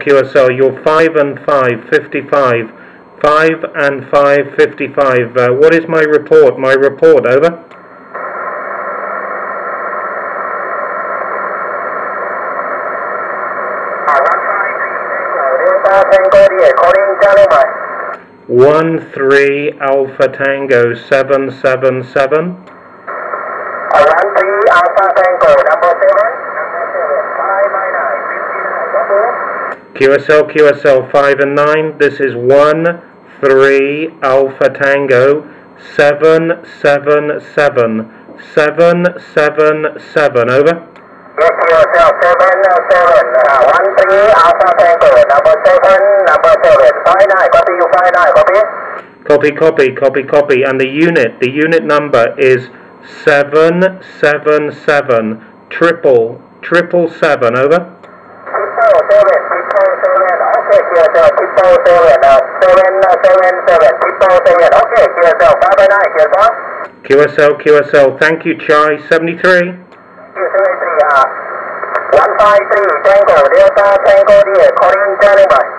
QSL, you're 5 and 5, 55. 5 and 5, 55. What is my report? My report, over. One 3 Alpha Tango 777. 13 Alpha Tango number 7. 5 by 9. QSL 5 and 9. This is 13 Alpha Tango 777. 777. Over. Yes, QSL 7 7. 13 Alpha Tango number seven. 5 9. Copy you. 5 9. Copy. And the unit number is 777. Triple seven. Over. Triple seven. Okay, QSL. Triple seven. 777. Triple seven. Okay, QSL. 5 9. QSL. Thank you, Chai. 73. 153 Tango Delta Tango Deer. Calling standby.